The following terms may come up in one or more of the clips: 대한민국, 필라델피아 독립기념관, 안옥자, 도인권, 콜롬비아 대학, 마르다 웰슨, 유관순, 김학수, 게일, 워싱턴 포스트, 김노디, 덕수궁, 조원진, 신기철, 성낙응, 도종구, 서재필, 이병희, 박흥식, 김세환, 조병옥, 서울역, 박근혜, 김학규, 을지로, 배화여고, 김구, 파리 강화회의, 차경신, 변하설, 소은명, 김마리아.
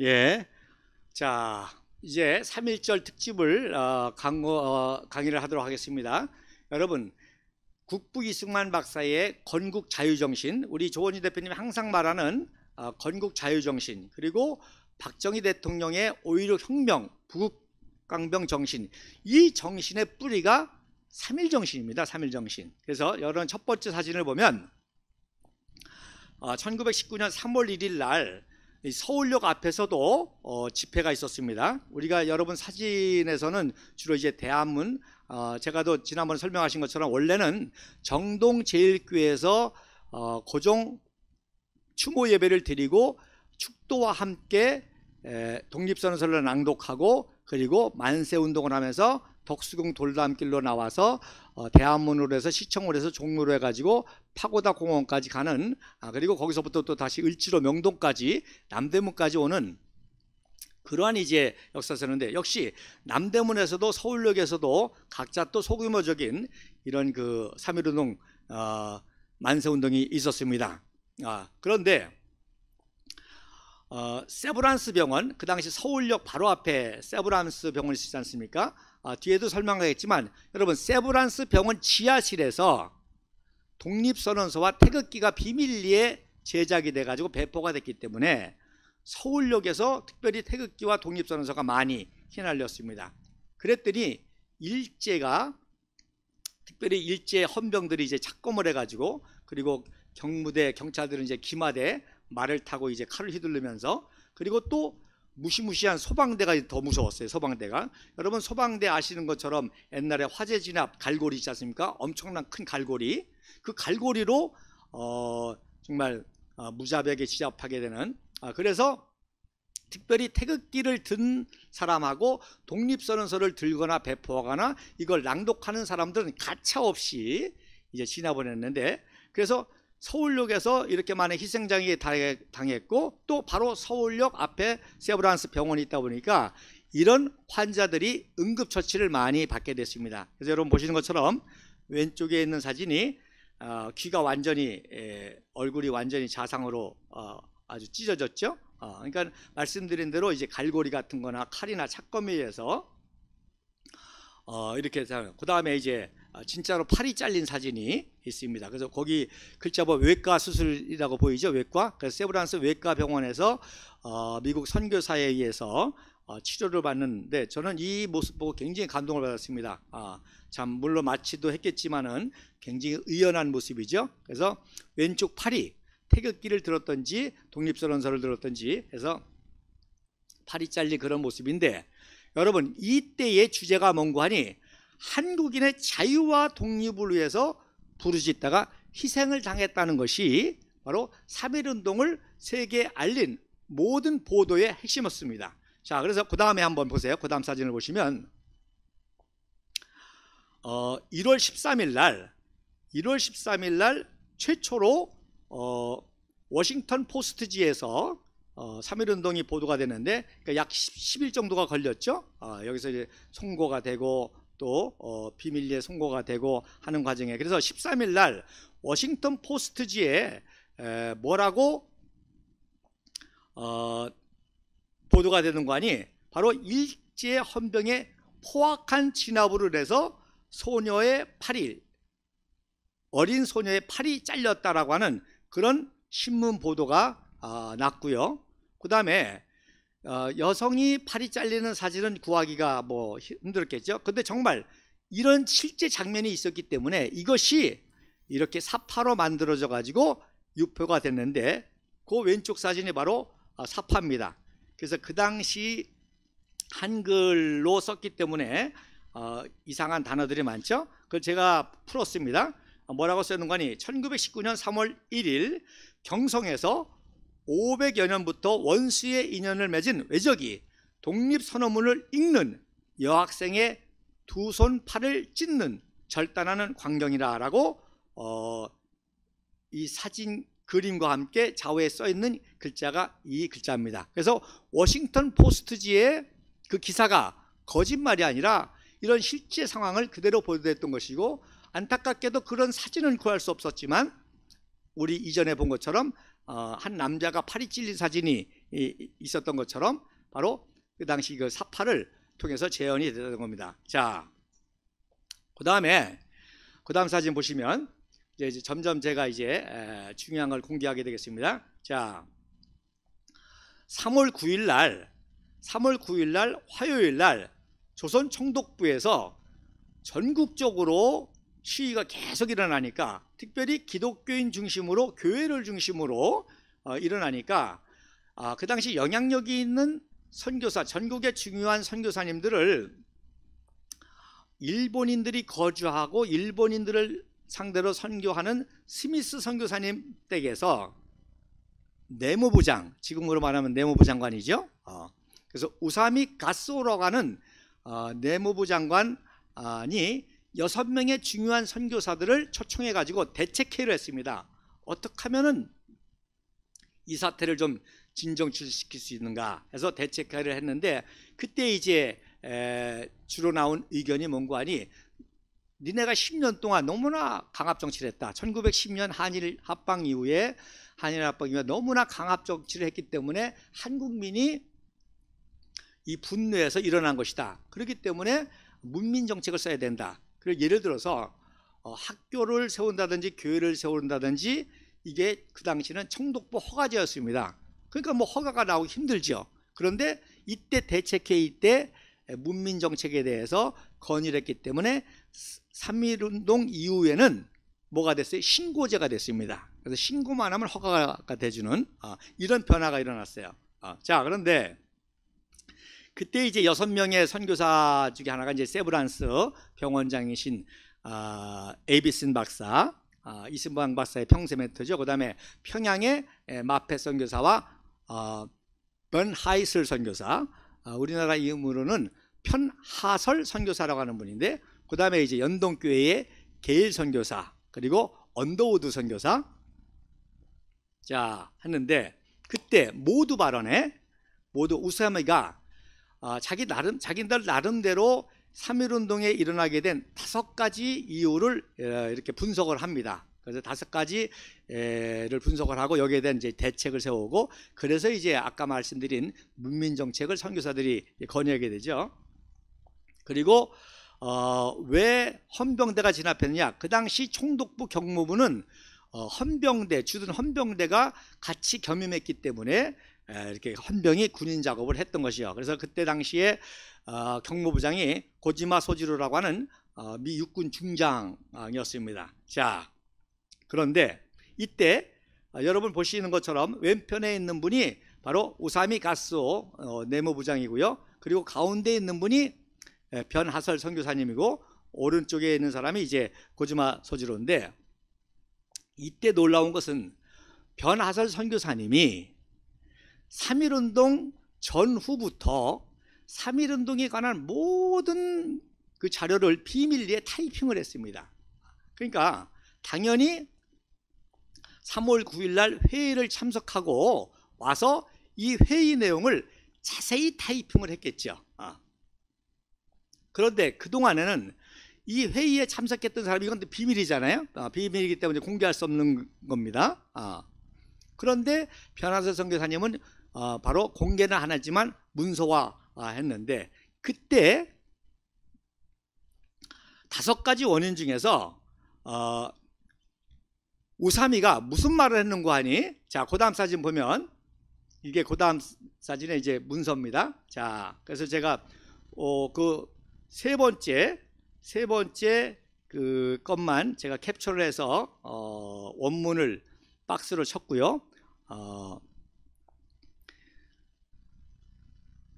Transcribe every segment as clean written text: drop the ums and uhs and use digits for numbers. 예. 자, 이제 3.1절 특집을 강의를 하도록 하겠습니다. 여러분, 국북 이승만 박사의 건국 자유정신, 우리 조원진 대표님이 항상 말하는 건국 자유정신, 그리고 박정희 대통령의 5.16 혁명, 부국강병 정신, 이 정신의 뿌리가 3.1 정신입니다. 3.1 정신. 그래서 이런 첫 번째 사진을 보면 1919년 3월 1일 날 서울역 앞에서도 집회가 있었습니다. 우리가 여러분 사진에서는 주로 이제 대한문, 제가도 지난번에 설명하신 것처럼 원래는 정동제일교회에서 고종 추모 예배를 드리고 축도와 함께 독립선언서를 낭독하고 그리고 만세운동을 하면서 덕수궁 돌담길로 나와서 대한문으로 해서 시청으로 해서 종로로 해가지고 파고다 공원까지 가는, 그리고 거기서부터 또 다시 을지로 명동까지 남대문까지 오는 그러한 이제 역사였는데, 역시 남대문에서도 서울역에서도 각자 또 소규모적인 이런 그 3.1운동 만세운동이 있었습니다. 그런데 세브란스 병원, 그 당시 서울역 바로 앞에 세브란스 병원이 있지 않습니까? 뒤에도 설명하겠지만 여러분, 세브란스 병원 지하실에서 독립선언서와 태극기가 비밀리에 제작이 돼가지고 배포가 됐기 때문에 서울역에서 특별히 태극기와 독립선언서가 많이 휘날렸습니다. 그랬더니 일제가, 특별히 일제 헌병들이 이제 착검을 해가지고, 그리고 경무대 경찰들은 이제 기마대 말을 타고 이제 칼을 휘두르면서, 그리고 또 무시무시한 소방대가 더 무서웠어요. 소방대가, 여러분 소방대 아시는 것처럼 옛날에 화재 진압 갈고리 있지 않습니까? 엄청난 큰 갈고리, 그 갈고리로 정말 무자비하게 진압하게 되는, 그래서 특별히 태극기를 든 사람하고 독립선언서를 들거나 배포하거나 이걸 낭독하는 사람들은 가차없이 이제 진압을 했는데, 그래서 서울역에서 이렇게 많은 희생자에게 당했고 또 바로 서울역 앞에 세브란스 병원이 있다 보니까 이런 환자들이 응급처치를 많이 받게 됐습니다. 그래서 여러분 보시는 것처럼 왼쪽에 있는 사진이 귀가 완전히, 얼굴이 완전히 자상으로 아주 찢어졌죠. 그러니까 말씀드린 대로 이제 갈고리 같은 거나 칼이나 착검에 의해서 이렇게, 그 다음에 이제 진짜로 팔이 잘린 사진이 있습니다. 그래서 거기 글자 보면 외과 수술이라고 보이죠. 외과. 그래서 세브란스 외과 병원에서 미국 선교사에 의해서 치료를 받는데, 저는 이 모습 보고 굉장히 감동을 받았습니다. 참 물론 마취도 했겠지만은 굉장히 의연한 모습이죠. 그래서 왼쪽 팔이 태극기를 들었던지 독립선언서를 들었던지 해서 팔이 잘린 그런 모습인데, 여러분 이때의 주제가 뭔고 하니 한국인의 자유와 독립을 위해서 부르짖다가 희생을 당했다는 것이 바로 3.1운동을 세계에 알린 모든 보도의 핵심이었습니다. 자, 그래서 그 다음에 한번 보세요. 그 다음 사진을 보시면 1월 13일 날 최초로 워싱턴 포스트지에서 3.1운동이 보도가 됐는데, 그러니까 약 10일 정도가 걸렸죠. 여기서 이제 송고가 되고 또 비밀리에 송고가 되고 하는 과정에, 그래서 13일 날 워싱턴 포스트지에 뭐라고 보도가 되는 거 아니, 바로 일제 헌병의 포악한 진압으로 해서 소녀의 팔이, 어린 소녀의 팔이 잘렸다라고 하는 그런 신문 보도가 났고요. 그 다음에 여성이 팔이 잘리는 사진은 구하기가 뭐 힘들었겠죠. 근데 정말 이런 실제 장면이 있었기 때문에 이것이 이렇게 사파로 만들어져 가지고 유포가 됐는데, 그 왼쪽 사진이 바로 사파입니다. 그래서 그 당시 한글로 썼기 때문에 이상한 단어들이 많죠. 그걸 제가 풀었습니다. 뭐라고 쓰는 거니, 1919년 3월 1일 경성에서 500여 년부터 원수의 인연을 맺은 외적이 독립선언문을 읽는 여학생의 두 손 팔을 찢는 절단하는 광경이라라고 이 사진 그림과 함께 좌우에 써있는 글자가 이 글자입니다. 그래서 워싱턴 포스트지의 그 기사가 거짓말이 아니라 이런 실제 상황을 그대로 보도했던 것이고, 안타깝게도 그런 사진은 구할 수 없었지만 우리 이전에 본 것처럼 한 남자가 팔이 찔린 사진이 있었던 것처럼 바로 그 당시 그 사파를 통해서 재현이 되던 겁니다. 자, 그 다음 사진 보시면 이제 점점 제가 이제 중요한 걸 공개하게 되겠습니다. 자, 3월 9일 날 화요일 날 조선 총독부에서 전국적으로 시위가 계속 일어나니까, 특별히 기독교인 중심으로, 교회를 중심으로 일어나니까, 그 당시 영향력이 있는 선교사, 전국의 중요한 선교사님들을 일본인들이 거주하고 일본인들을 상대로 선교하는 스미스 선교사님 댁에서 내무부장, 지금으로 말하면 내무부 장관이죠. 그래서 우사미 가스오라고 하는 내무부 장관이 6명의 중요한 선교사들을 초청해 가지고 대책회의를 했습니다. 어떻게 하면은 이 사태를 좀 진정시킬 수 있는가 해서 대책회의를 했는데, 그때 이제 주로 나온 의견이 뭔고 하니, 니네가 10년 동안 너무나 강압정치를 했다. 1910년 한일 합방 이후에 너무나 강압정치를 했기 때문에 한국민이 이 분노에서 일어난 것이다. 그렇기 때문에 문민정책을 써야 된다. 그리고 예를 들어서 학교를 세운다든지 교회를 세운다든지, 이게 그 당시는 총독부 허가제였습니다. 그러니까 뭐 허가가 나오기 힘들죠. 그런데 이때 대책회의 때 문민정책에 대해서 건의를 했기 때문에 3.1운동 이후에는 뭐가 됐어요? 신고제가 됐습니다. 그래서 신고만 하면 허가가 돼주는 이런 변화가 일어났어요. 자, 그런데 그때 이제 6명의 선교사 중에 하나가 이제 세브란스 병원장이신 에이비슨 박사, 이승만 박사의 평생 멘토죠. 그 다음에 평양의 마페 선교사와 변하이슬 선교사, 우리나라 이름으로는 편하설 선교사라고 하는 분인데, 그 다음에 이제 연동교회의 게일 선교사, 그리고 언더우드 선교사. 자, 했는데 그때 모두 발언에 모두 우사미가 자기들 나름대로 3.1운동에 일어나게 된 5가지 이유를 이렇게 분석을 합니다. 그래서 5가지를 분석을 하고 여기에 대한 이제 대책을 세우고, 그래서 이제 아까 말씀드린 문민정책을 선교사들이 건의하게 되죠. 그리고 왜 헌병대가 진압했느냐, 그 당시 총독부 경무부는 헌병대, 주둔 헌병대가 같이 겸임했기 때문에 이렇게 헌병이 군인 작업을 했던 것이요. 그래서 그때 당시에 경무부장이 고지마 소지로라고 하는 미 육군 중장이었습니다. 자, 그런데 이때 여러분 보시는 것처럼 왼편에 있는 분이 바로 우사미 가스오 내무부장이고요. 그리고 가운데 있는 분이 변하설 선교사님이고, 오른쪽에 있는 사람이 이제 고지마 소지로인데, 이때 놀라운 것은 변하설 선교사님이 3.1운동 전후부터 3.1운동에 관한 모든 그 자료를 비밀리에 타이핑을 했습니다. 그러니까 당연히 3월 9일 날 회의를 참석하고 와서 이 회의 내용을 자세히 타이핑을 했겠죠. 그런데 그동안에는 이 회의에 참석했던 사람이, 이건 비밀이잖아요. 비밀이기 때문에 공개할 수 없는 겁니다. 그런데 변하설 선교사님은 바로 공개는 안 하지만 문서화했는데, 그때 5가지 원인 중에서 우사미가 무슨 말을 했는고 하니, 자, 그 다음 사진 보면, 이게 그 다음 사진의 이제 문서입니다. 자, 그래서 제가 그 세 번째 그 것만 제가 캡처를 해서 원문을 박스로 쳤고요.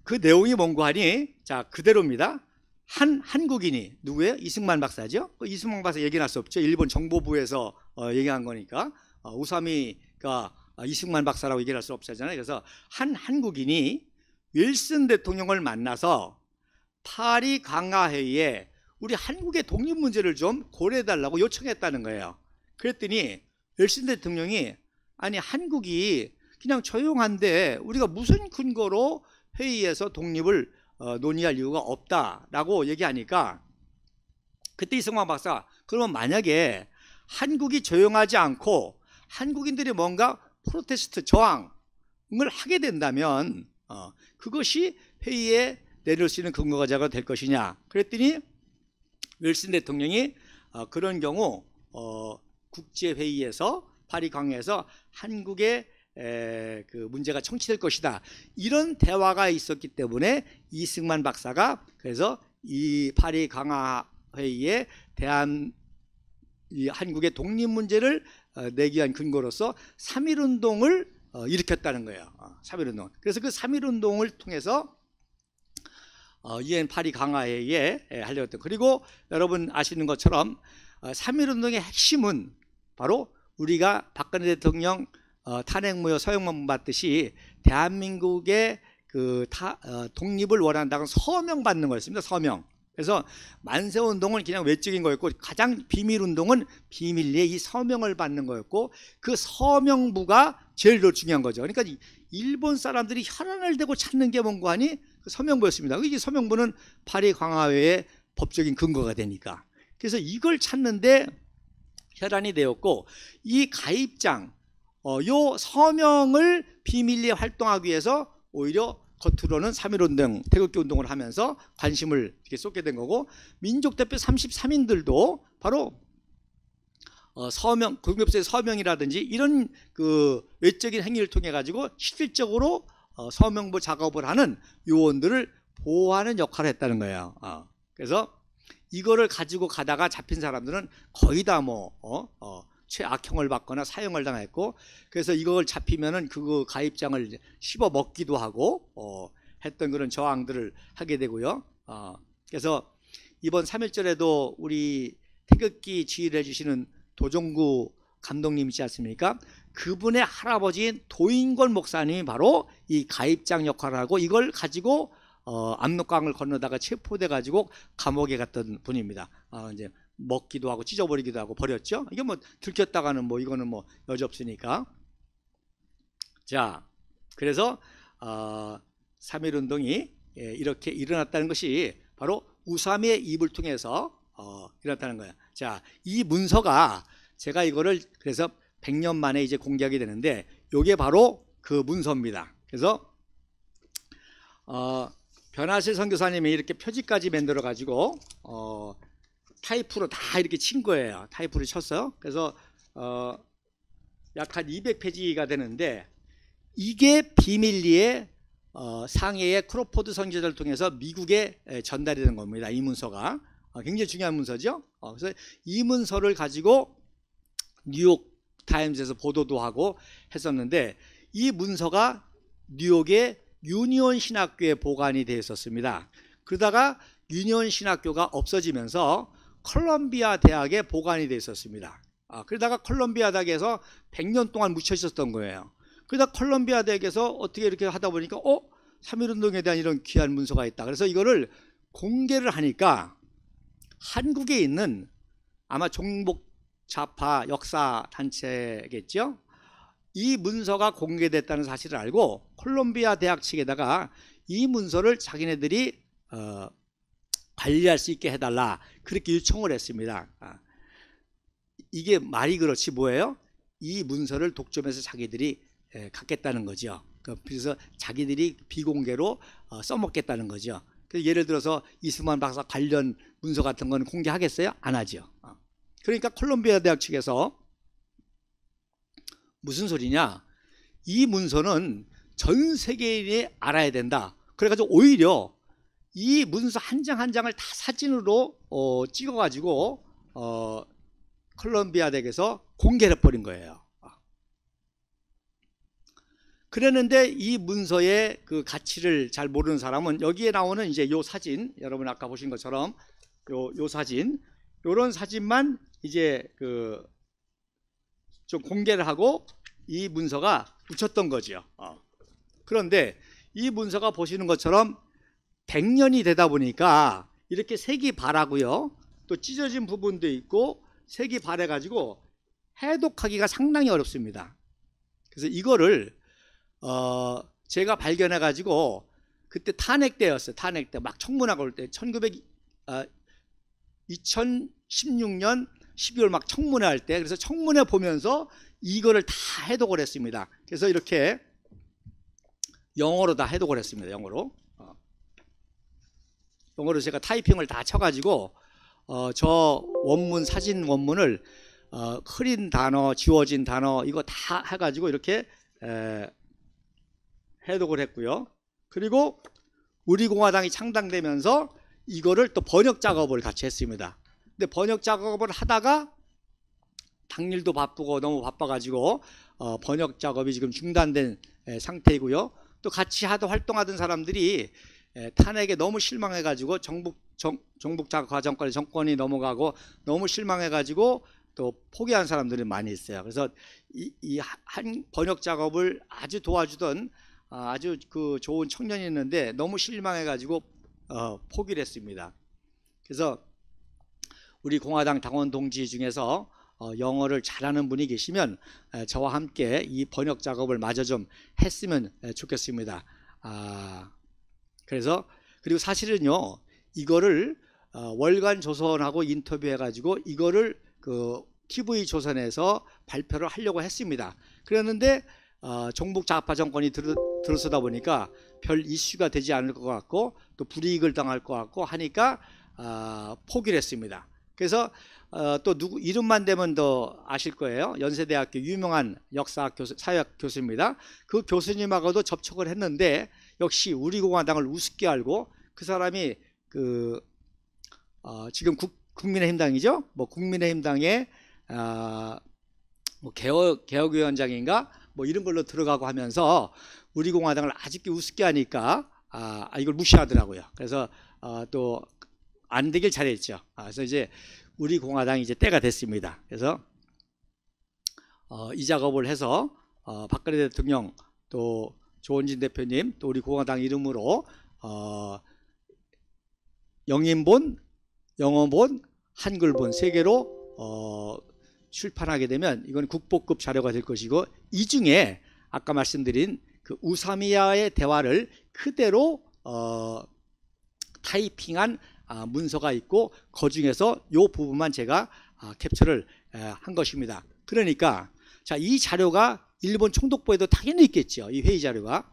그 내용이 뭔고 하니, 자, 그대로입니다. 한국인이 누구예요? 이승만 박사죠. 이승만 박사 얘기 날 수 없죠. 일본 정보부에서 얘기한 거니까. 우사미가 이승만 박사라고 얘기할 수 없잖아요. 그래서 한국인이 웰슨 대통령을 만나서 파리 강화회의에 우리 한국의 독립 문제를 좀 고려해달라고 요청했다는 거예요. 그랬더니 웰슨 대통령이, 아니 한국이 그냥 조용한데 우리가 무슨 근거로 회의에서 독립을 논의할 이유가 없다라고 얘기하니까, 그때 이승만 박사, 그러면 만약에 한국이 조용하지 않고 한국인들이 뭔가 프로테스트, 저항, 하게 된다면 그것이 회의에 내릴 수 있는 근거가 될 것이냐 그랬더니 웰슨 대통령이 그런 경우 국제회의에서 파리 강화회에서 한국의 그 문제가 청취될 것이다 이런 대화가 있었기 때문에 이승만 박사가 그래서 이 파리 강화회의에 대한 이 한국의 독립 문제를 내기 위한 근거로서 3.1운동을 일으켰다는 거예요. 3.1운동. 그래서 그 3.1운동을 통해서 UN 파리 강화회의에 하려고 했던. 그리고 여러분 아시는 것처럼 3.1운동의 핵심은 바로 우리가 박근혜 대통령 탄핵무효 서명만 받듯이 대한민국의 그 독립을 원한다는 서명받는 거였습니다. 서명. 그래서 만세운동은 그냥 외적인 거였고 가장 비밀운동은 비밀리에 이 서명을 받는 거였고 그 서명부가 제일 더 중요한 거죠. 그러니까 일본 사람들이 혈안을 대고 찾는 게 뭔가 하니 그 서명부였습니다. 이 서명부는 파리 강화회의 법적인 근거가 되니까. 그래서 이걸 찾는데 혈안이 되었고 이 가입장, 요 서명을 비밀리에 활동하기 위해서 오히려 겉으로는 3.1운동, 태극기 운동을 하면서 관심을 이렇게 쏟게 된 거고 민족대표 33인들도 바로 서명, 공교섭의 서명이라든지 이런 그 외적인 행위를 통해 가지고 실질적으로 서명부 작업을 하는 요원들을 보호하는 역할을 했다는 거예요. 그래서 이거를 가지고 가다가 잡힌 사람들은 거의 다 최악형을 받거나 사형을 당했고 그래서 이걸 잡히면은 그 가입장을 씹어 먹기도 하고 했던 그런 저항들을 하게 되고요. 그래서 이번 3.1절에도 우리 태극기 지휘를 해주시는 도종구 감독님이지 않습니까? 그분의 할아버지인 도인권 목사님이 바로 이 가입장 역할을 하고 이걸 가지고 압록강을 건너다가 체포돼 가지고 감옥에 갔던 분입니다. 이제 먹기도 하고 찢어버리기도 하고 버렸죠. 이게 들켰다가는 이거는 여지없으니까. 자, 그래서 3.1운동이 이렇게 일어났다는 것이 바로 우사미의 입을 통해서 일어났다는 거예요. 자, 이 문서가 제가 이거를 그래서 100년 만에 이제 공개하게 되는데 이게 바로 그 문서입니다. 그래서 변하실 선교사님이 이렇게 표지까지 만들어 가지고 타이프로 다 이렇게 친 거예요. 타이프를 쳤어요. 그래서 약 한 200페이지가 되는데 이게 비밀리에 상해의 크로포드 선교사를 통해서 미국에 전달이 된 겁니다. 이 문서가 굉장히 중요한 문서죠. 그래서 이 문서를 가지고 뉴욕 타임즈에서 보도도 하고 했었는데 이 문서가 뉴욕의 유니온 신학교에 보관이 되어 있었습니다. 그러다가 유니온 신학교가 없어지면서 콜롬비아 대학에 보관이 되어 있었습니다. 그러다가 콜롬비아 대학에서 100년 동안 묻혀 있었던 거예요. 그러다 콜롬비아 대학에서 어떻게 이렇게 하다 보니까 3.1운동에 대한 이런 귀한 문서가 있다. 그래서 이거를 공개를 하니까 한국에 있는 아마 종북 좌파 역사 단체겠죠. 이 문서가 공개됐다는 사실을 알고 콜롬비아 대학 측에다가 이 문서를 자기네들이 관리할 수 있게 해달라 그렇게 요청을 했습니다. 이게 말이 그렇지 뭐예요? 이 문서를 독점해서 자기들이 갖겠다는 거죠. 그래서 자기들이 비공개로 써먹겠다는 거죠. 그래서 예를 들어서 이승만 박사 관련 문서 같은 건 공개하겠어요? 안 하죠. 그러니까 콜롬비아 대학 측에서 무슨 소리냐, 이 문서는 전 세계인이 알아야 된다. 그래가지고 오히려 이 문서 한 장 한 장을 다 사진으로 찍어가지고 콜롬비아 대학에서 공개를 해버린 거예요. 그랬는데 이 문서의 그 가치를 잘 모르는 사람은 여기에 나오는 이제 요 사진, 여러분 아까 보신 것처럼 요 사진, 요런 사진만 이제 그 좀 공개를 하고 이 문서가 붙였던 거죠. 그런데 이 문서가 보시는 것처럼 100년이 되다 보니까 이렇게 색이 바라고요. 또 찢어진 부분도 있고 색이 바래가지고 해독하기가 상당히 어렵습니다. 그래서 이거를 제가 발견해가지고 그때 탄핵 때였어요. 탄핵 때 막 청문회가 올 때 2016년 12월 막 청문회 할 때 그래서 청문회 보면서 이거를 다 해독을 했습니다. 그래서 이렇게 영어로 다 해독을 했습니다. 영어로. 영어로 제가 타이핑을 다 쳐가지고 저 원문, 사진 원문을 흐린 단어, 지워진 단어 이거 다 해가지고 이렇게 해독을 했고요. 그리고 우리 공화당이 창당되면서 이거를 또 번역 작업을 같이 했습니다. 근데 번역 작업을 하다가 당일도 바쁘고 너무 바빠가지고 번역 작업이 지금 중단된 상태이고요. 또 같이 활동하던 사람들이 탄핵에 너무 실망해가지고 정북 과정까지 정권이 넘어가고 너무 실망해가지고 또 포기한 사람들이 많이 있어요. 그래서 이 한 번역 작업을 아주 도와주던 아주 그 좋은 청년이 있는데 너무 실망해가지고 포기를 했습니다. 그래서 우리 공화당 당원 동지 중에서 영어를 잘하는 분이 계시면 저와 함께 이 번역 작업을 마저 좀 했으면 좋겠습니다. 그래서 그리고 사실은요 이거를 월간 조선하고 인터뷰해가지고 이거를 그 TV 조선에서 발표를 하려고 했습니다. 그랬는데 정북 좌파 정권이 들어서다 보니까 별 이슈가 되지 않을 것 같고 또 불이익을 당할 것 같고 하니까 포기를 했습니다. 그래서 또 누구 이름만 대면 더 아실 거예요. 연세대학교 유명한 역사학 교수, 사회학 교수입니다. 그 교수님하고도 접촉을 했는데 역시 우리 공화당을 우습게 알고 그 사람이 그 지금 국민의힘당이죠. 뭐 국민의힘당의 뭐 개혁위원장인가 뭐 이런 걸로 들어가고 하면서 우리 공화당을 아직도 우습게 하니까 이걸 무시하더라고요. 그래서 또 안 되길 잘했죠. 그래서 이제 우리 공화당이 이제 때가 됐습니다. 그래서 이 작업을 해서 박근혜 대통령 또 조원진 대표님 또 우리 공화당 이름으로 영인본, 영어본, 한글본 세 개로 출판하게 되면 이건 국보급 자료가 될 것이고 이 중에 아까 말씀드린 그 우사미야의 대화를 그대로 타이핑한 문서가 있고 그 중에서 이 부분만 제가 캡처를 한 것입니다. 그러니까 자, 이 자료가 일본 총독부에도 당연히 있겠죠. 이 회의 자료가.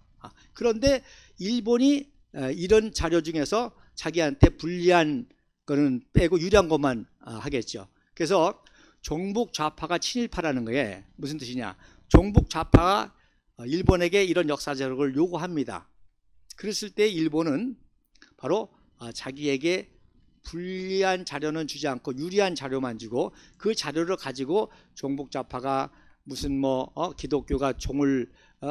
그런데 일본이 이런 자료 중에서 자기한테 불리한 거는 빼고 유리한 것만 하겠죠. 그래서 종북 좌파가 친일파라는 게 무슨 뜻이냐. 종북 좌파가 일본에게 이런 역사 자료를 요구합니다. 그랬을 때 일본은 바로 자기에게 불리한 자료는 주지 않고 유리한 자료만 주고 그 자료를 가지고 종북 좌파가 무슨 뭐 기독교가 종을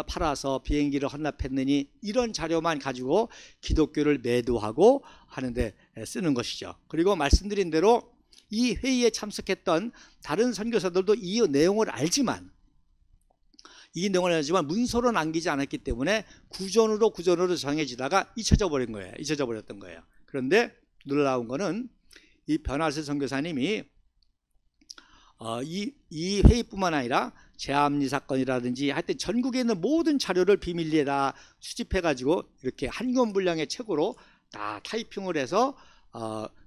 팔아서 비행기를 헌납했느니 이런 자료만 가지고 기독교를 매도하고 하는데 쓰는 것이죠. 그리고 말씀드린 대로 이 회의에 참석했던 다른 선교사들도 이 내용을 알지만 문서로 남기지 않았기 때문에 구전으로 정해지다가 잊혀져 버렸던 거예요. 그런데 놀라운 거는 이 변하세 선교사님이 이 회의뿐만 아니라 제암리 사건이라든지 하여튼 전국에 있는 모든 자료를 비밀리에다 수집해가지고 이렇게 한 권 분량의 책으로 다 타이핑을 해서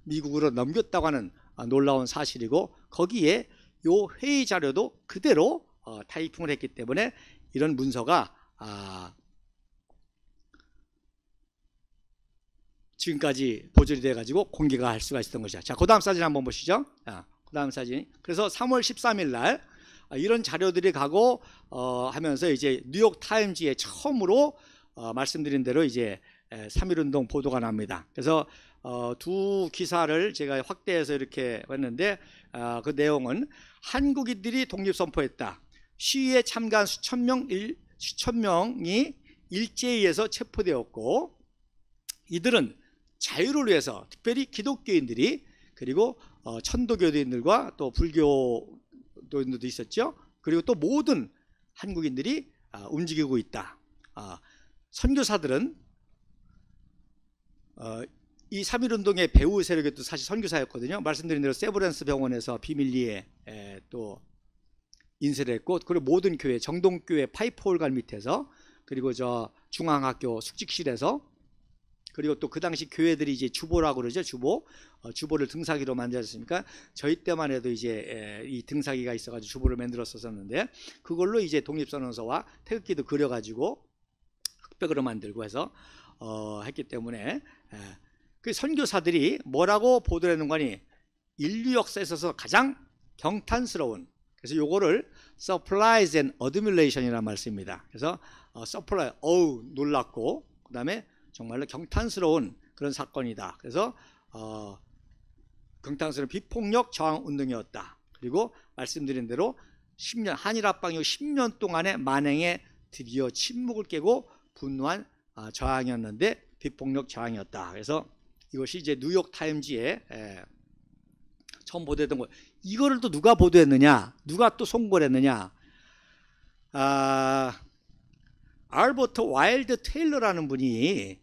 미국으로 넘겼다고 하는 놀라운 사실이고 거기에 요 회의 자료도 그대로 타이핑을 했기 때문에 이런 문서가 지금까지 보존이 돼가지고 공개가 할 수가 있었던 것이죠. 자, 그 다음 사진 한번 보시죠. 그 다음 사진. 그래서 3월 13일 날 이런 자료들이 가고 하면서 이제 뉴욕 타임즈에 처음으로 말씀드린 대로 이제 3.1운동 보도가 납니다. 그래서 두 기사를 제가 확대해서 이렇게 했는데 그 내용은 한국인들이 독립 선포했다. 시위에 참가한 수천 명이 일제에 의해서 체포되었고 이들은 자유를 위해서 특별히 기독교인들이 그리고 천도교도인들과 또 불교도인들도 있었죠. 그리고 또 모든 한국인들이 움직이고 있다. 선교사들은 이 3.1운동의 배후 세력이 또 사실 선교사였거든요. 말씀드린 대로 세브란스 병원에서 비밀리에 또 인쇄를 했고 그리고 모든 교회, 정동교회 파이프홀관 밑에서 그리고 저 중앙학교 숙직실에서 그리고 또 그 당시 교회들이 이제 주보라고 그러죠. 주보. 주보를 등사기로 만들었으니까 저희 때만 해도 이제 이 등사기가 있어가지고 주보를 만들었었는데 그걸로 이제 독립선언서와 태극기도 그려가지고 탁벽으로 만들고 해서 했기 때문에 그 선교사들이 뭐라고 보도를 했는가 하니 인류 역사에 있어서 가장 경탄스러운, 그래서 요거를 surprise and admiration이라는 말씀입니다. 그래서 surprise, 어우 놀랐고, 그 다음에 정말로 경탄스러운 그런 사건이다. 그래서 경탄스러운 비폭력 저항운동이었다. 그리고 말씀드린 대로 10년, 한일 합방 이후 10년 동안의 만행에 드디어 침묵을 깨고 분노한 저항이었는데 비폭력 저항이었다. 그래서 이것이 이제 뉴욕타임즈에 처음 보도했던 거. 이거를 또 누가 보도했느냐, 누가 또 송고를 했느냐. 알버트 와일드 테일러라는 분이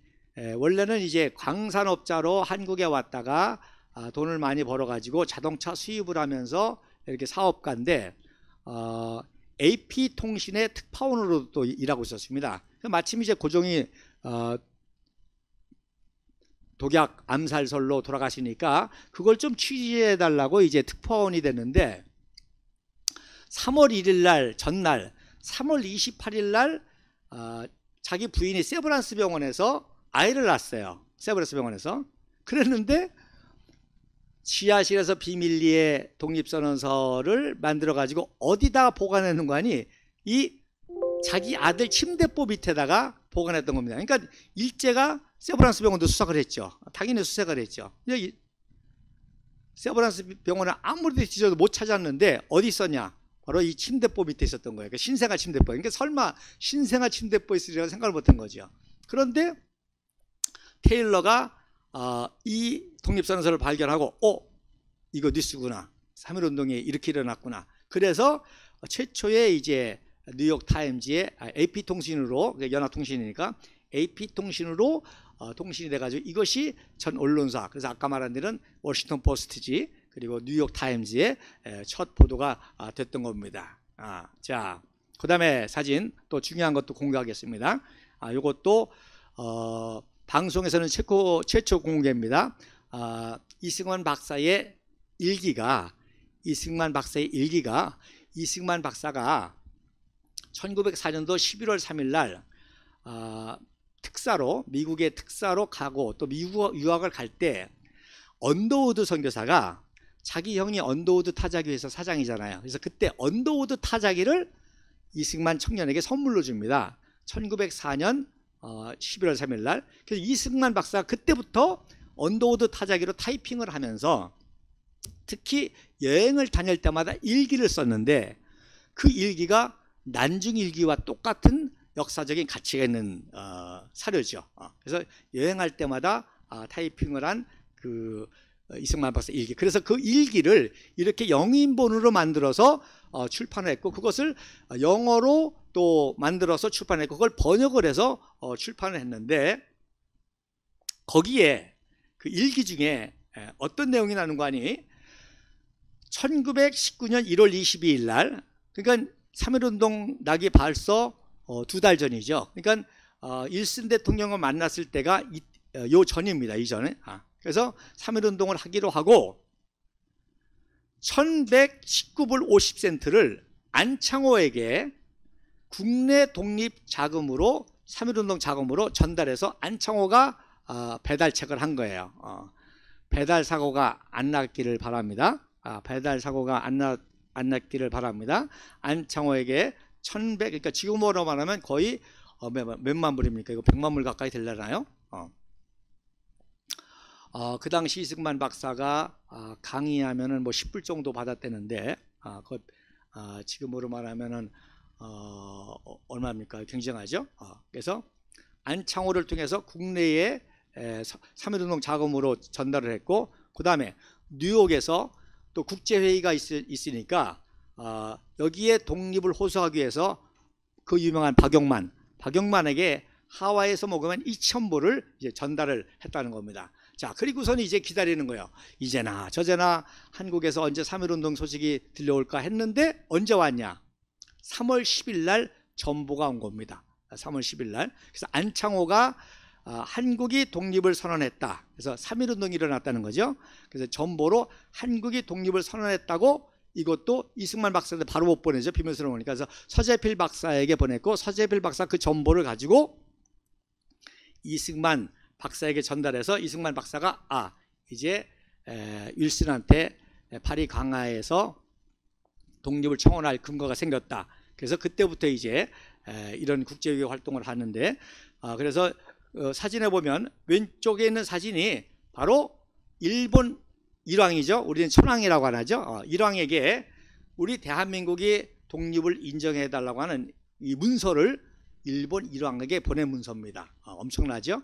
원래는 이제 광산업자로 한국에 왔다가 돈을 많이 벌어가지고 자동차 수입을 하면서 이렇게 사업가인데 AP통신의 특파원으로도 또 일하고 있었습니다. 마침 이제 고종이 독약 암살설로 돌아가시니까 그걸 좀 취재해달라고 이제 특파원이 됐는데 3월 1일 날 전날 3월 28일 날 자기 부인이 세브란스 병원에서 아이를 낳았어요. 세브란스 병원에서. 그랬는데 지하실에서 비밀리에 독립선언서를 만들어가지고 어디다가 보관했는 거 아니, 이 자기 아들 침대포 밑에다가 보관했던 겁니다. 그러니까 일제가 세브란스 병원도 수색을 했죠. 당연히 수색을 했죠. 세브란스 병원은 아무리 뒤져도 못 찾았는데 어디 있었냐, 바로 이 침대포 밑에 있었던 거예요. 그러니까 신생아 침대포. 그러니까 설마 신생아 침대포 있으리라고 생각을 못한 거죠. 그런데 테일러가 이 독립선언서를 발견하고 이거 뉴스구나, 3.1운동이 이렇게 일어났구나. 그래서 최초의 이제 뉴욕타임즈의 AP통신으로, 연합통신이니까 AP통신으로 통신이 돼가지고 이것이 전 언론사, 그래서 아까 말한 데는 워싱턴 포스트지, 그리고 뉴욕타임즈의 첫 보도가 됐던 겁니다. 자, 그 다음에 사진 또 중요한 것도 공개하겠습니다. 이것도 방송에서는 최초 공개입니다. 이승만 박사의 일기가 이승만 박사가 1904년도 11월 3일 날 특사로, 미국의 특사로 가고 또 미국 유학을 갈 때 언더우드 선교사가, 자기 형이 언더우드 타자기에서 사장이잖아요. 그래서 그때 언더우드 타자기를 이승만 청년에게 선물로 줍니다. 1904년 11월 3일 날. 그래서 이승만 박사가 그때부터 언더우드 타자기로 타이핑을 하면서 특히 여행을 다닐 때마다 일기를 썼는데 그 일기가 난중일기와 똑같은 역사적인 가치가 있는 사료죠. 그래서 여행할 때마다 타이핑을 한 그 이승만 박사 일기. 그래서 그 일기를 이렇게 영인본으로 만들어서 출판을 했고, 그것을 영어로 또 만들어서 출판했고, 그걸 번역을 해서 출판을 했는데 거기에 그 일기 중에 어떤 내용이 나는 거 아니, 1919년 1월 22일 날, 그러니까 3.1운동 나기 벌써 2달 전이죠. 그러니까 일순 대통령을 만났을 때가 요 전입니다. 이전에. 그래서 3.1운동을 하기로 하고 1119불 50센트를 안창호에게 국내 독립 자금으로, 3.1운동 자금으로 전달해서 안창호가 배달책을 한 거예요. 배달 사고가 안 났기를 바랍니다. 배달 사고가 안 났기를 바랍니다. 안창호에게 1100, 그러니까 지금으로 말하면 거의 몇만 불입니까? 이거 100만 불 가까이 되려나요? 그 당시 이승만 박사가 강의하면은 뭐 10불 정도 받았대는데, 지금으로 말하면은 얼마입니까? 굉장하죠. 그래서 안창호를 통해서 국내에 3.1운동 자금으로 전달을 했고, 그 다음에 뉴욕에서 또 국제회의가 있으니까 여기에 독립을 호소하기 위해서 그 유명한 박용만에게 하와이에서 먹으면 2,000불을 이제 전달을 했다는 겁니다. 자, 그리고서는 이제 기다리는 거예요. 이제나 저제나 한국에서 언제 3.1운동 소식이 들려올까 했는데 언제 왔냐? 3월 10일 날 전보가 온 겁니다. 3월 10일 날. 그래서 안창호가 한국이 독립을 선언했다. 그래서 3.1운동이 일어났다는 거죠. 그래서 전보로 한국이 독립을 선언했다고, 이것도 이승만 박사한테 바로 못 보내죠. 비밀스러우니까. 그래서 서재필 박사에게 보냈고, 서재필 박사 그 전보를 가지고 이승만 박사에게 전달해서 이승만 박사가 이제 윌슨한테 파리 강화회에서 독립을 청원할 근거가 생겼다. 그래서 그때부터 이제 이런 국제회의 활동을 하는데, 그래서 사진에 보면 왼쪽에 있는 사진이 바로 일본 일왕이죠. 우리는 천황이라고 하죠. 일왕에게 우리 대한민국이 독립을 인정해달라고 하는 이 문서를 일본 일왕에게 보낸 문서입니다. 엄청나죠.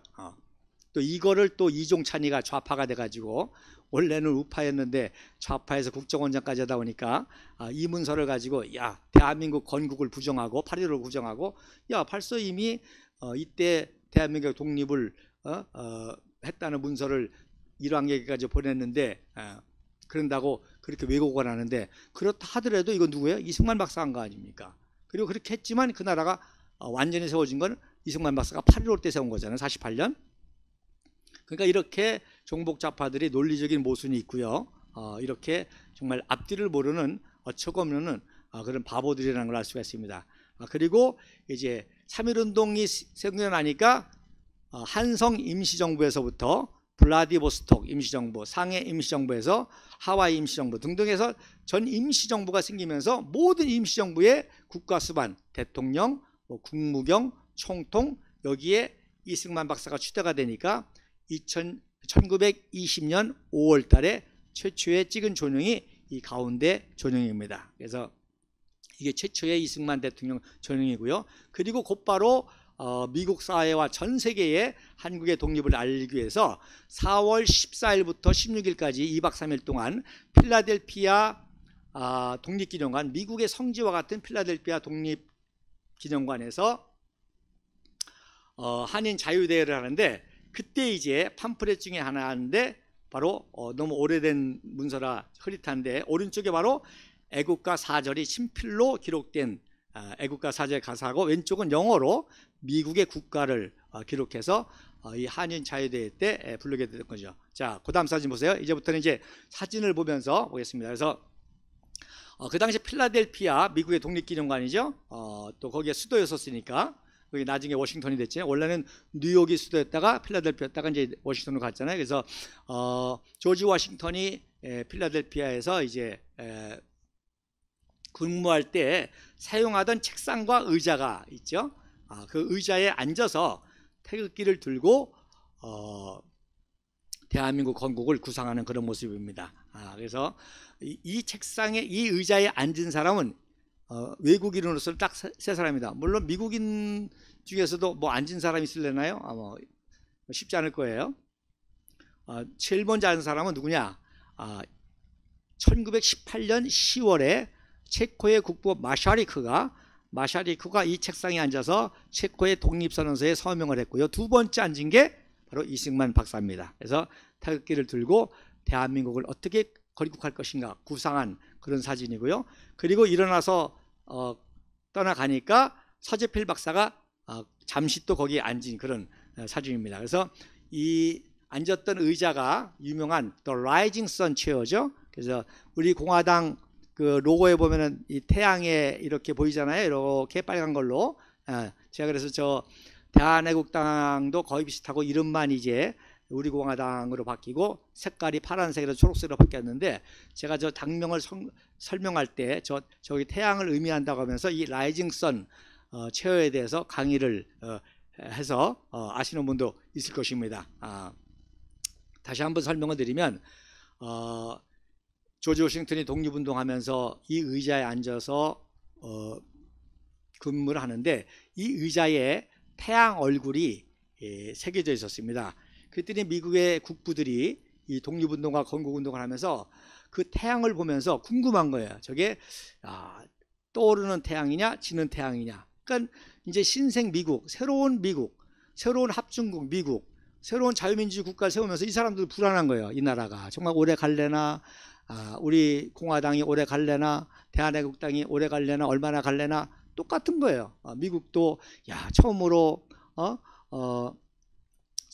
또 이거를 또 이종찬이가 좌파가 돼가지고, 원래는 우파였는데 좌파에서 국정원장까지 하다 보니까 이 문서를 가지고 야 대한민국 건국을 부정하고 8.15를 부정하고, 야 벌써 이미 이때 대한민국 독립을 했다는 문서를 일왕에게까지 보냈는데 그런다고 그렇게 왜곡을 하는데, 그렇다 하더라도 이건 누구예요? 이승만 박사가 한 거 아닙니까? 그리고 그렇게 했지만 그 나라가 완전히 세워진 건 이승만 박사가 8.15 때 세운 거잖아요. 48년. 그러니까 이렇게 종북 좌파들이 논리적인 모순이 있고요. 이렇게 정말 앞뒤를 모르는 어처구없는 그런 바보들이라는 걸 알 수가 있습니다. 그리고 이제 3.1운동이 생겨나니까 한성 임시정부에서부터 블라디보스톡 임시정부, 상해 임시정부에서 하와이 임시정부 등등에서 전 임시정부가 생기면서 모든 임시정부의 국가수반, 대통령, 국무경, 총통, 여기에 이승만 박사가 추대가 되니까 1920년 5월 달에 최초에 찍은 조명이 이 가운데 조명입니다. 그래서 이게 최초의 이승만 대통령 조명이고요. 그리고 곧바로 미국 사회와 전 세계에 한국의 독립을 알리기 위해서 4월 14일부터 16일까지 2박 3일 동안 필라델피아 독립기념관, 미국의 성지와 같은 필라델피아 독립기념관에서 한인 자유대회를 하는데, 그때 이제 팜프렛 중에 하나인데 바로 너무 오래된 문서라 흐릿한데 오른쪽에 바로 애국가 사절이 친필로 기록된 애국가 사절 가사고, 왼쪽은 영어로 미국의 국가를 기록해서 이 한인 자유대회 때 부르게 된 거죠. 자, 그 다음 사진 보세요. 이제부터는 이제 사진을 보면서 보겠습니다. 그래서 그 당시 필라델피아 미국의 독립기념관이죠. 또 거기에 수도였었으니까. 그게 나중에 워싱턴이 됐지. 원래는 뉴욕이 수도였다가 필라델피아였다가 이제 워싱턴으로 갔잖아요. 그래서 조지 워싱턴이 필라델피아에서 이제 근무할 때 사용하던 책상과 의자가 있죠. 그 의자에 앉아서 태극기를 들고 대한민국 건국을 구상하는 그런 모습입니다. 그래서 이 책상에, 이 의자에 앉은 사람은 외국인으로서는 딱 세 사람이다. 물론 미국인 중에서도 뭐 앉은 사람이 있을려나요? 뭐 쉽지 않을 거예요. 제일 먼저 앉은 사람은 누구냐? 1918년 10월에 체코의 국부 마샤리크가 이 책상에 앉아서 체코의 독립선언서에 서명을 했고요. 두 번째 앉은 게 바로 이승만 박사입니다. 그래서 태극기를 들고 대한민국을 어떻게 건국할 것인가 구상한 그런 사진이고요. 그리고 일어나서 떠나가니까 서재필 박사가 잠시 또 거기에 앉은 그런 사진입니다. 그래서 이 앉았던 의자가 유명한 The Rising Sun Chair죠. 그래서 우리 공화당 그 로고에 보면은 이 태양에 이렇게 보이잖아요. 이렇게 빨간 걸로. 제가 그래서 저 대한애국당도 거의 비슷하고 이름만 이제 우리 공화당으로 바뀌고 색깔이 파란색에서 초록색으로 바뀌었는데, 제가 저 당명을 설명할 때 저기 태양을 의미한다고 하면서 이 라이징선 체어에 대해서 강의를 해서 아시는 분도 있을 것입니다. 다시 한번 설명을 드리면, 조지 워싱턴이 독립운동하면서 이 의자에 앉아서 근무를 하는데, 이 의자에 태양 얼굴이 새겨져 있었습니다. 그랬더니 미국의 국부들이 이 독립운동과 건국운동을 하면서 그 태양을 보면서 궁금한 거예요. 저게 떠오르는 태양이냐 지는 태양이냐. 그러니까 이제 신생 미국, 새로운 합중국 미국, 새로운 자유민주주의 국가를 세우면서 이 사람들도 불안한 거예요. 이 나라가 정말 오래 갈래나, 우리 공화당이 오래 갈래나, 대한애국당이 오래 갈래나, 얼마나 갈래나. 똑같은 거예요. 미국도 처음으로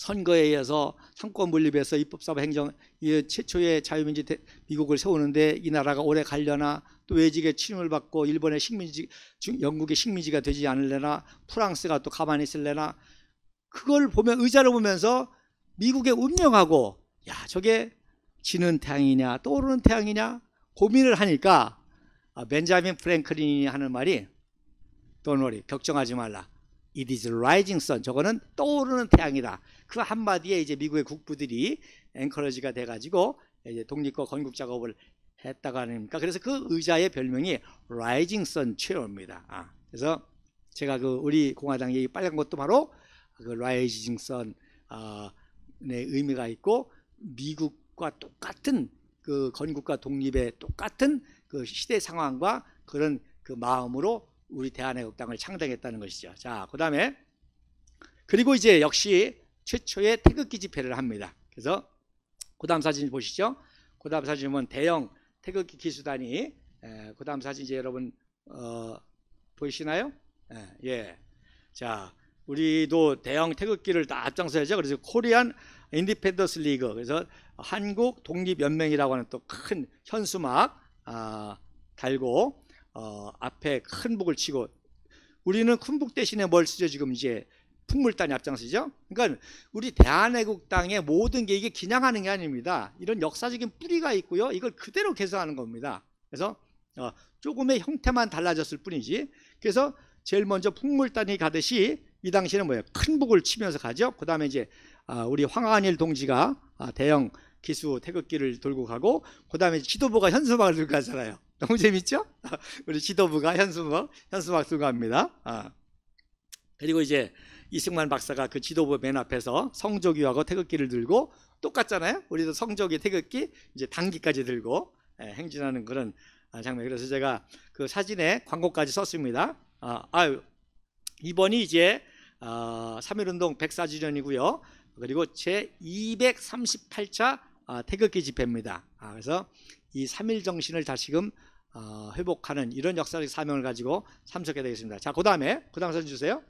선거에 의해서 상권 분립에서 입법사법 행정 최초의 자유민주 미국을 세우는데 이 나라가 오래 가려나, 또 외직의 침을 받고 일본의 식민지, 영국의 식민지가 되지 않을래나, 프랑스가 또 가만히 있을래나. 그걸 보면 의자를 보면서 미국의 운명하고 야 저게 지는 태양이냐 떠오르는 태양이냐 고민을 하니까 벤자민 프랭클린이 하는 말이 Don't worry, 걱정하지 말라. It is rising sun. 저거는 떠오르는 태양이다. 그 한마디에 이제 미국의 국부들이 앵커러지가 돼가지고 이제 독립과 건국 작업을 했다고 하니까 그래서 그 의자의 별명이 Rising Sun Chair입니다. 그래서 제가 그 우리 공화당의 이 빨간 것도 바로 그 Rising Sun의 의미가 있고 미국과 똑같은 그 건국과 독립의 똑같은 그 시대 상황과 그런 그 마음으로 우리 대한애국당을 창당했다는 것이죠. 자, 그 다음에 그리고 이제 역시 최초의 태극기 집회를 합니다. 그래서 그 다음 사진 보시죠. 그 다음 사진은 대형 태극기 기수단이 그 다음 사진 이제 여러분 보이시나요? 예. 자, 우리도 대형 태극기를 다 앞장서야죠. 그래서 코리안 인디펜던스 리그 그래서 한국 독립연맹이라고 하는 또 큰 현수막 달고 앞에 큰 북을 치고 우리는 큰 북 대신에 뭘 쓰죠? 지금 이제 풍물단이 앞장서죠. 그러니까 우리 대한애국당의 모든 게 이게 기냥하는 게 아닙니다. 이런 역사적인 뿌리가 있고요. 이걸 그대로 계승하는 겁니다. 그래서 조금의 형태만 달라졌을 뿐이지. 그래서 제일 먼저 풍물단이 가듯이 이 당시에는 뭐예요? 큰 북을 치면서 가죠. 그 다음에 이제 우리 황한일 동지가 대형 기수 태극기를 들고 가고 그 다음에 지도부가 현수막을 들고 가잖아요. 너무 재밌죠? 우리 지도부가 현수막 들고 갑니다. 그리고 이제 이승만 박사가 그 지도부 맨 앞에서 성조기하고 태극기를 들고 똑같잖아요. 우리도 성조기 태극기 이제 단기까지 들고 행진하는 그런 장면. 그래서 제가 그 사진에 광고까지 썼습니다. 이번이 이제 3.1운동 104주년이고요. 그리고 제 238차 태극기 집회입니다. 그래서 이 3.1 정신을 다시금 회복하는 이런 역사적 사명을 가지고 참석해야 되겠습니다. 자, 그 다음 사진 주세요.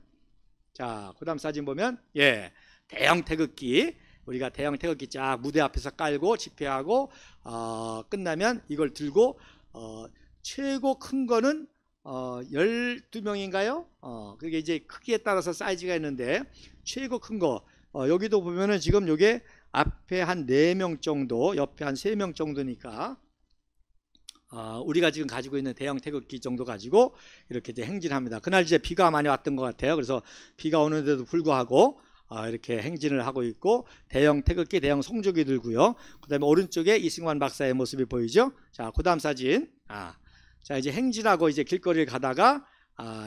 자, 그 다음 사진 보면 예, 대형 태극기 우리가 대형 태극기 쫙 무대 앞에서 깔고 집회하고 끝나면 이걸 들고 최고 큰 거는 12명인가요? 그게 이제 크기에 따라서 사이즈가 있는데 최고 큰 거 여기도 보면은 지금 요게 앞에 한 4명 정도 옆에 한 3명 정도니까 우리가 지금 가지고 있는 대형 태극기 정도 가지고 이렇게 이제 행진합니다. 그날 이제 비가 많이 왔던 것 같아요. 그래서 비가 오는데도 불구하고 이렇게 행진을 하고 있고 대형 태극기 대형 성조기 들고요. 그 다음에 오른쪽에 이승만 박사의 모습이 보이죠. 자, 그 다음 사진. 자, 이제 행진하고 이제 길거리를 가다가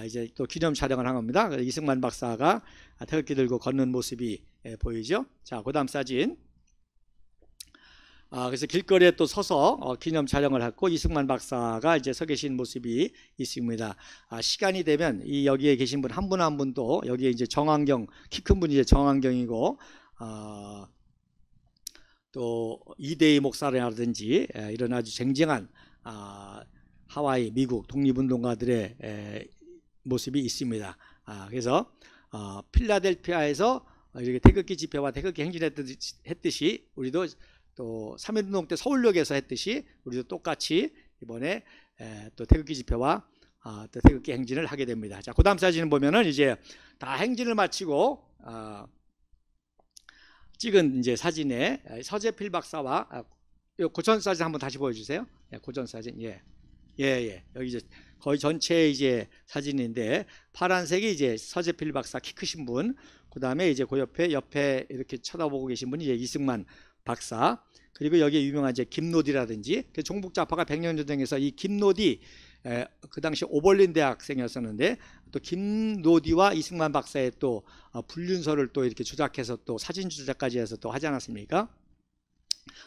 이제 또 기념 촬영을 한 겁니다. 이승만 박사가 태극기 들고 걷는 모습이 보이죠. 자, 그 다음 사진. 그래서 길거리에 또 서서 기념 촬영을 했고 이승만 박사가 이제 서 계신 모습이 있습니다. 시간이 되면 이 여기에 계신 분 한 분 한 분도 여기에 이제 정안경 키 큰 분이 이제 정안경이고 또 이대희 목사라든지 이런 아주 쟁쟁한 하와이 미국 독립운동가들의 모습이 있습니다. 그래서 필라델피아에서 이렇게 태극기 집회와 태극기 행진했듯이 우리도 또 3.1운동 때 서울역에서 했듯이 우리도 똑같이 이번에 또 태극기 집회와 또 태극기 행진을 하게 됩니다. 자, 그 다음 사진을 보면은 이제 다 행진을 마치고 찍은 이제 사진에 서재필 박사와 고전 사진 한번 다시 보여주세요. 고전 사진 예. 여기 이제 거의 전체 이제 사진인데 파란색이 이제 서재필 박사 키 크신 분, 그 다음에 이제 그 옆에 이렇게 쳐다보고 계신 분이 이제 이승만 박사, 그리고 여기에 유명한 이제 김노디라든지 그 종북 좌파가 100년 전쟁에서 이 김노디 그 당시 오벌린 대학생이었었는데 또 김노디와 이승만 박사의 또 불륜서를 또 이렇게 조작해서 또 사진 조작까지 해서 또 하지 않았습니까?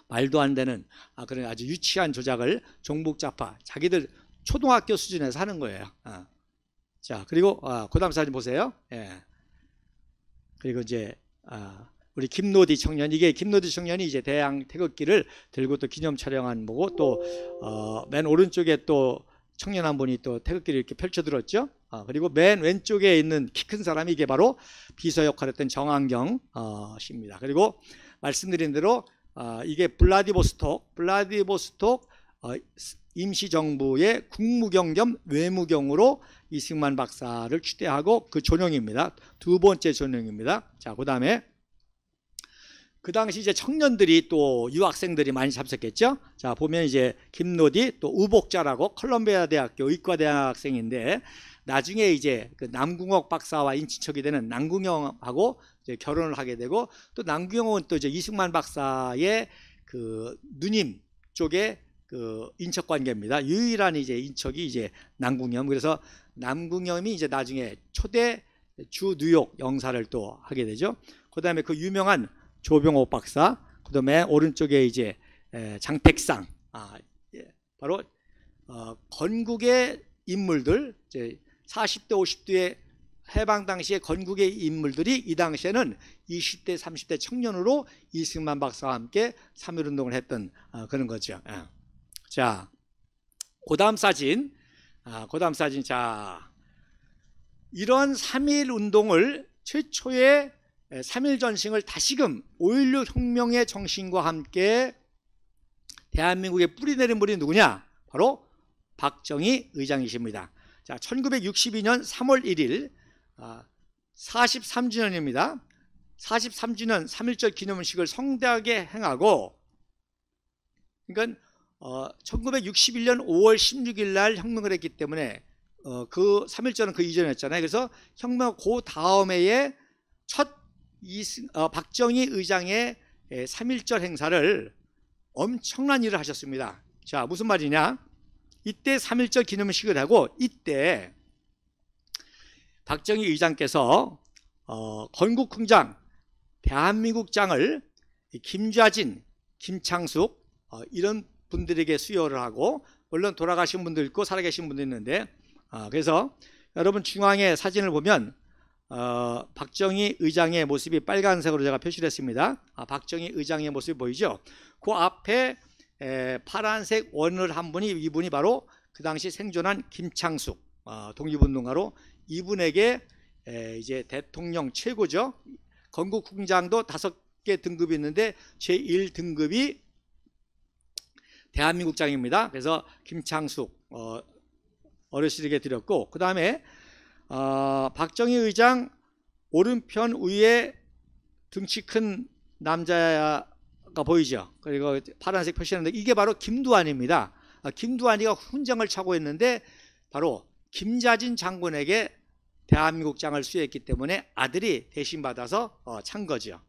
말도 안 되는 그런 아주 유치한 조작을 종북 좌파 자기들 초등학교 수준에서 하는 거예요. 자, 그리고 그 다음 사진 보세요. 예. 그리고 이제 우리 김노디 청년, 이게 김노디 청년이 이제 대양 태극기를 들고 또 기념 촬영한 거고 또 맨 오른쪽에 또 청년 한 분이 또 태극기를 이렇게 펼쳐들었죠. 그리고 맨 왼쪽에 있는 키 큰 사람이 이게 바로 비서 역할을 했던 정안경 씨입니다. 그리고 말씀드린 대로 이게 블라디보스톡 임시정부의 국무경 겸 외무경으로 이승만 박사를 추대하고 그 전용입니다. 두 번째 전용입니다. 자, 그 다음에 그 당시 이제 청년들이 또 유학생들이 많이 참석했죠. 자, 보면 이제 김노디 또 우복자라고 콜롬비아 대학교 의과대학생인데 나중에 이제 그 남궁혁 박사와 인친척이 되는 남궁영하고 이제 결혼을 하게 되고 또 남궁영은 또 이제 이승만 박사의 그 누님 쪽에 그 인척 관계입니다. 유일한 이제 인척이 이제 남궁염. 그래서 남궁염이 이제 나중에 초대 주 뉴욕 영사를 또 하게 되죠. 그다음에 그 유명한 조병옥 박사, 그다음에 오른쪽에 이제 장택상, 바로 건국의 인물들, 이제 40대 50대의 해방 당시의 건국의 인물들이 이 당시에는 20대 30대 청년으로 이승만 박사와 함께 3.1운동을 했던 그런 거죠. 자, 그 다음 사진, 그 다음 사진. 자, 이런 3.1운동을 최초의 3.1전승을 다시금 5.16 혁명의 정신과 함께 대한민국에 뿌리내린 분이 누구냐? 바로 박정희 의장이십니다. 자, 1962년 3월 1일 43주년입니다. 43주년 3.1절 기념식을 성대하게 행하고, 그러니까 1961년 5월 16일 날 혁명을 했기 때문에 그 3.1절은 그 이전이었잖아요. 그래서 혁명 그 다음 해에 첫 박정희 의장의 3.1절 행사를 엄청난 일을 하셨습니다. 자, 무슨 말이냐? 이때 3.1절 기념식을 하고 이때 박정희 의장께서 건국훈장, 대한민국장을 김좌진, 김창숙 이런 분들에게 수여를 하고, 물론 돌아가신 분도 있고 살아계신 분도 있는데, 그래서 여러분 중앙에 사진을 보면 박정희 의장의 모습이 빨간색으로 제가 표시를 했습니다. 박정희 의장의 모습이 보이죠. 그 앞에 파란색 원을 한 분이, 이분이 바로 그 당시 생존한 김창숙 독립운동가로, 이분에게 이제 대통령 최고죠. 건국훈장도 5개 등급이 있는데 제1등급이 대한민국장입니다. 그래서 김창숙 어르신에게 드렸고, 그 다음에 박정희 의장 오른편 위에 등치 큰 남자가 보이죠. 그리고 파란색 표시하는데 이게 바로 김두한입니다. 김두한이가 훈장을 차고 있는데 바로 김좌진 장군에게 대한민국장을 수여했기 때문에 아들이 대신 받아서 찬 거죠.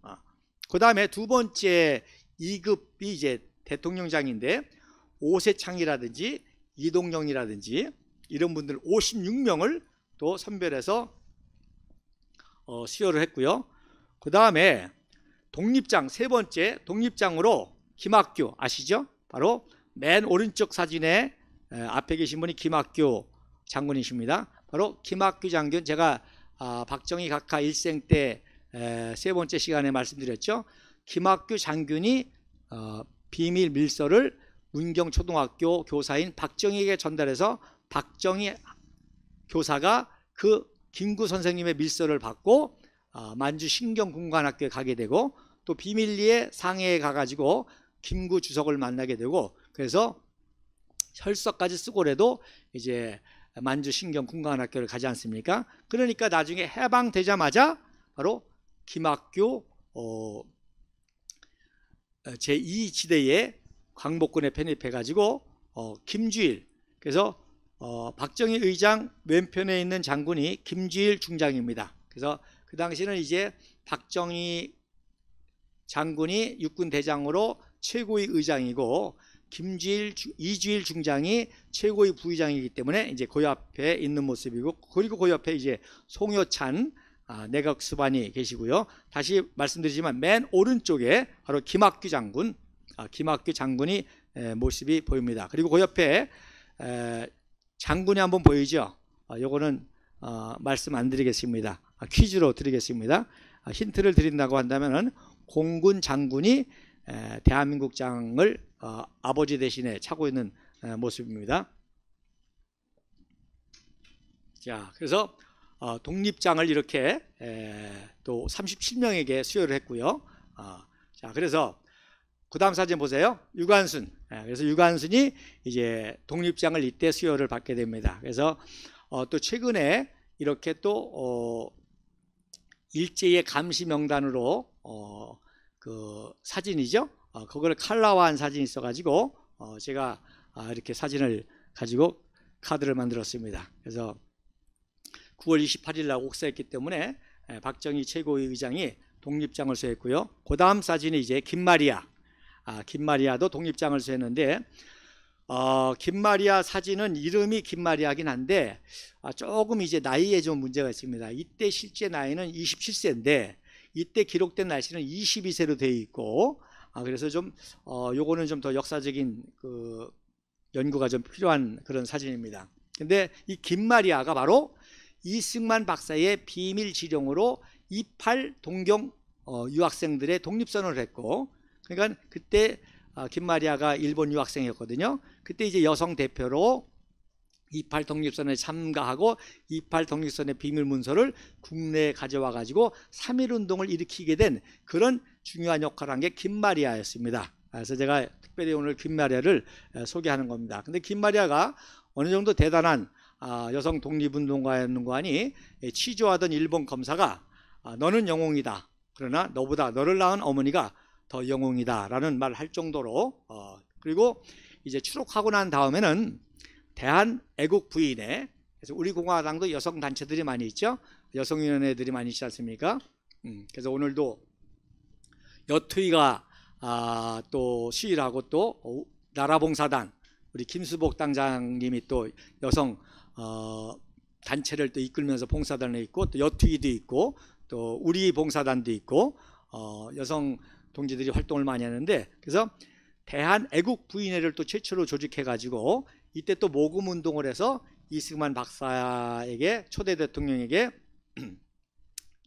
그 다음에 두 번째 2급이 이제 대통령장인데 오세창이라든지 이동영이라든지 이런 분들 56명을 또 선별해서 수여를 했고요. 그 다음에 독립장, 세 번째 독립장으로 김학규 아시죠? 바로 맨 오른쪽 사진에 앞에 계신 분이 김학규 장군이십니다. 바로 김학규 장군, 제가 박정희 각하 일생 때 세 번째 시간에 말씀드렸죠. 김학규 장군이 비밀 밀서를 문경초등학교 교사인 박정희에게 전달해서 박정희 교사가 그 김구 선생님의 밀서를 받고 만주 신경군관학교에 가게 되고 또 비밀리에 상해에 가가지고 김구 주석을 만나게 되고, 그래서 혈서까지 쓰고라도 이제 만주 신경군관학교를 가지 않습니까? 그러니까 나중에 해방되자마자 바로 김학규 제2지대에 광복군에 편입해가지고 김주일, 그래서 박정희 의장 왼편에 있는 장군이 김주일 중장입니다. 그래서 그 당시는 이제 박정희 장군이 육군 대장으로 최고의 의장이고 이주일 중장이 최고의 부의장이기 때문에 이제 그 옆에 있는 모습이고, 그리고 그 옆에 이제 송효찬 내각 수반이 계시고요. 다시 말씀드리지만 맨 오른쪽에 바로 김학규 장군, 김학규 장군이 모습이 보입니다. 그리고 그 옆에 장군이 한번 보이죠. 요거는 말씀 안 드리겠습니다. 퀴즈로 드리겠습니다. 힌트를 드린다고 한다면은 공군 장군이 대한민국장을 아버지 대신에 차고 있는 모습입니다. 자, 그래서 독립장을 이렇게 또 37명에게 수여를 했고요. 자, 그래서 그 다음 사진 보세요. 유관순. 그래서 유관순이 이제 독립장을 이때 수여를 받게 됩니다. 그래서 또 최근에 이렇게 또 일제의 감시 명단으로 그 사진이죠. 그걸 칼라화한 사진이 있어가지고 제가 이렇게 사진을 가지고 카드를 만들었습니다. 그래서 9월 28일 날 옥사했기 때문에 박정희 최고위 의장이 독립장을 수여했고요. 그 다음 사진이 이제 김마리아. 김마리아도 독립장을 수여했는데 김마리아 사진은 이름이 김마리아긴 한데 조금 이제 나이에 좀 문제가 있습니다. 이때 실제 나이는 27세인데 이때 기록된 날씨는 22세로 되어 있고 그래서 좀 요거는 좀 더 역사적인 그 연구가 좀 필요한 그런 사진입니다. 근데 이 김마리아가 바로 이승만 박사의 비밀 지령으로 28 동경 유학생들의 독립선언을 했고, 그러니까 그때 김마리아가 일본 유학생이었거든요. 그때 이제 여성 대표로 28 독립선언에 참가하고 28 독립선언의 비밀 문서를 국내에 가져와 가지고 3.1 운동을 일으키게 된 그런 중요한 역할을 한 게 김마리아였습니다. 그래서 제가 특별히 오늘 김마리아를 소개하는 겁니다. 근데 김마리아가 어느 정도 대단한 여성 독립운동가였는 거 아니, 취조하던 일본 검사가 너는 영웅이다, 그러나 너보다 너를 낳은 어머니가 더 영웅이다 라는 말 할 정도로, 그리고 이제 추록하고 난 다음에는 대한 애국 부인회, 그래서 우리 공화당도 여성 단체들이 많이 있죠. 여성위원회들이 많이 있지 않습니까? 그래서 오늘도 여투이가 또 시위를 하고, 또 나라봉사단 우리 김수복 당장님이 또 여성 단체를 또 이끌면서 봉사단에 있고, 또 여투이도 있고, 또 우리 봉사단도 있고, 여성 동지들이 활동을 많이 하는데, 그래서 대한 애국 부인회를 또 최초로 조직해 가지고 이때 또 모금 운동을 해서 이승만 박사에게, 초대 대통령에게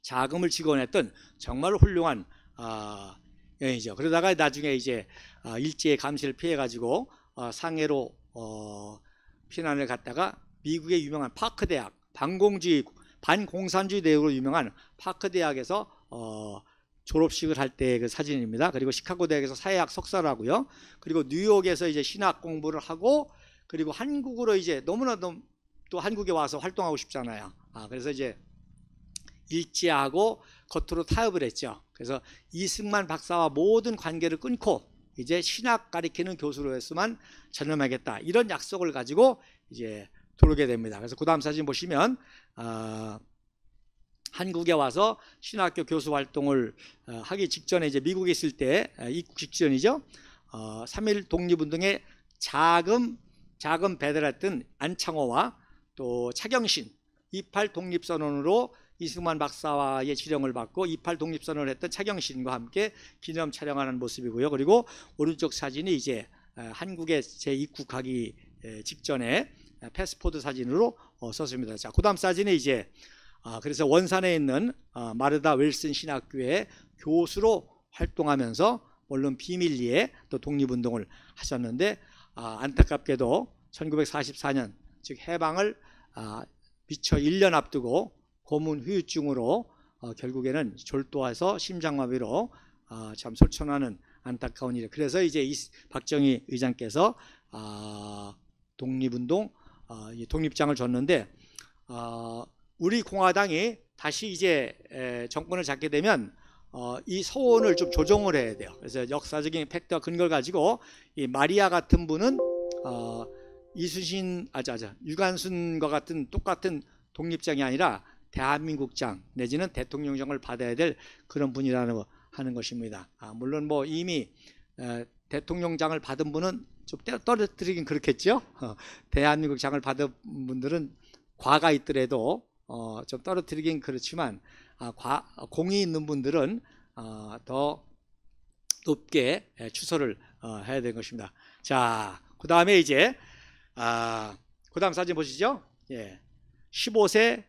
자금을 지원했던 정말 훌륭한 여인이죠. 그러다가 나중에 이제 일제의 감시를 피해 가지고 상해로 피난을 갔다가 미국의 유명한 파크 대학, 반공주의 반공산주의 대학으로 유명한 파크 대학에서 졸업식을 할 때의 그 사진입니다. 그리고 시카고 대학에서 사회학 석사를 하고요. 그리고 뉴욕에서 이제 신학 공부를 하고, 그리고 한국으로 이제 너무나도 또 한국에 와서 활동하고 싶잖아요. 그래서 이제 일제하고 겉으로 타협을 했죠. 그래서 이승만 박사와 모든 관계를 끊고 이제 신학 가리키는 교수로서만 전념하겠다, 이런 약속을 가지고 이제 돌게 됩니다. 그래서 그 다음 사진 보시면 한국에 와서 신학교 교수 활동을 하기 직전에, 이제 미국에 있을 때 입국 직전이죠. 3.1 독립운동에 자금 배달했던 안창호와 또 차경신, 28 독립선언으로 이승만 박사와의 지령을 받고 28 독립선언을 했던 차경신과 함께 기념 촬영하는 모습이고요. 그리고 오른쪽 사진이 이제 한국에 재입국하기 직전에 패스포드 사진으로 썼습니다. 자, 그 다음 사진이 이제 그래서 원산에 있는 마르다 웰슨 신학교의 교수로 활동하면서 물론 비밀리에 또 독립운동을 하셨는데, 안타깝게도 1944년, 즉 해방을 미처 1년 앞두고 고문 후유증으로 결국에는 졸도해서 심장마비로 참 솔천하는 안타까운 일. 그래서 이제 박정희 의장께서 독립운동 독립장을 줬는데, 우리 공화당이 다시 이제 정권을 잡게 되면 이 서원을 좀 조정을 해야 돼요. 그래서 역사적인 팩트와 근거를 가지고 이 마리아 같은 분은 유관순과 같은 똑같은 독립장이 아니라 대한민국장 내지는 대통령장을 받아야 될 그런 분이라는 거 하는 것입니다. 물론 뭐 이미 대통령장을 받은 분은 좀 떨어뜨리긴 그렇겠죠. 대한민국장을 받은 분들은 과가 있더라도 좀 떨어뜨리긴 그렇지만, 공이 있는 분들은 더 높게 추서를 해야 되는 것입니다. 자, 그 다음에 이제 그 다음 사진 보시죠. 예, 15세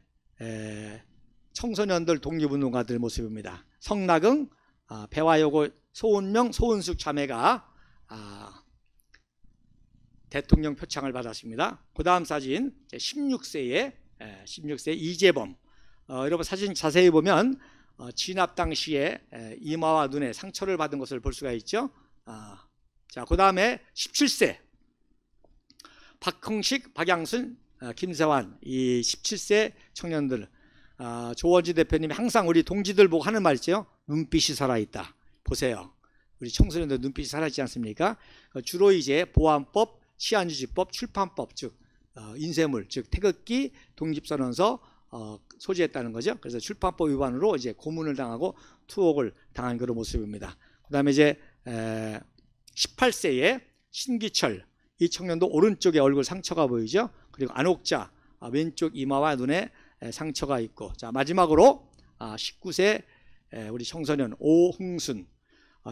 청소년들 독립운동가들 모습입니다. 성낙응, 배화여고 소은명, 소은숙 자매가 대통령 표창을 받았습니다. 그 다음 사진 16세의 이재범. 여러분 사진 자세히 보면 진압 당시에 이마와 눈에 상처를 받은 것을 볼 수가 있죠. 자, 그 다음에 17세 박흥식, 박양순, 김세환, 이 17세 청년들, 조원진 대표님이 항상 우리 동지들 보고 하는 말 있죠. 눈빛이 살아있다. 보세요. 우리 청소년들 눈빛이 살아있지 않습니까? 주로 이제 보안법, 치안유지법, 출판법, 즉 인쇄물, 즉 태극기, 독립선언서 소지했다는 거죠. 그래서 출판법 위반으로 이제 고문을 당하고 투옥을 당한 그런 모습입니다. 그 다음에 이제 18세에 신기철, 이 청년도 오른쪽에 얼굴 상처가 보이죠. 그리고 안옥자, 왼쪽 이마와 눈에 상처가 있고. 자, 마지막으로 19세 우리 청소년 오흥순,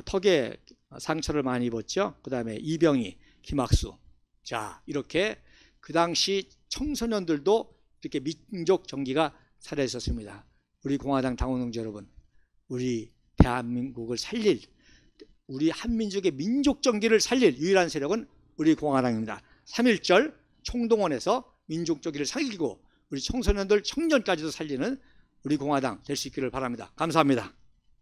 턱에 상처를 많이 입었죠. 그 다음에 이병희, 김학수. 자, 이렇게 그 당시 청소년들도 이렇게 민족 정기가 살아있었습니다. 우리 공화당 당원동지 여러분, 우리 대한민국을 살릴, 우리 한민족의 민족 정기를 살릴 유일한 세력은 우리 공화당입니다. 3.1절 총동원해서 민족 정기를 살리고 우리 청소년들, 청년까지도 살리는 우리 공화당 될 수 있기를 바랍니다. 감사합니다.